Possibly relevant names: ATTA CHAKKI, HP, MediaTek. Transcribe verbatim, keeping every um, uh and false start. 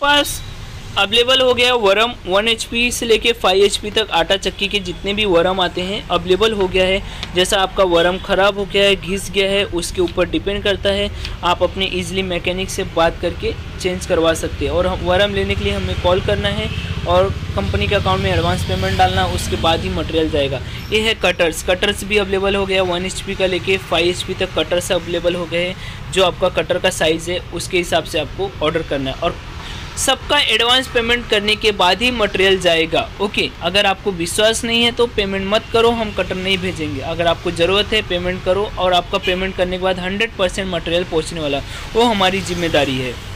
पास available हो गया worm one H P से लेके फाइव एच पी तक। आटा चक्की के जितने भी वर्म आते हैं अवेलेबल हो गया है। जैसा आपका वर्म ख़राब हो गया है, घिस गया है, उसके ऊपर डिपेंड करता है। आप अपने इजीली मैकेनिक से बात करके चेंज करवा सकते हैं। और हम वर्म लेने के लिए हमें कॉल करना है और कंपनी के अकाउंट में एडवांस पेमेंट डालना, उसके बाद ही मटेरियल जाएगा। ये है कटर्स। कटर्स भी अवेलेबल हो गया, वन एच पी का लेके फाइव एच पी तक कटर्स अवेलेबल हो गए हैं। जो आपका कटर का साइज़ है उसके हिसाब से आपको ऑर्डर करना है और सबका एडवांस पेमेंट करने के बाद ही मटेरियल जाएगा। ओके, अगर आपको विश्वास नहीं है तो पेमेंट मत करो, हम कटर नहीं भेजेंगे। अगर आपको ज़रूरत है पेमेंट करो और आपका पेमेंट करने के बाद हंड्रेड परसेंट मटेरियल पहुँचने वाला, वो हमारी जिम्मेदारी है।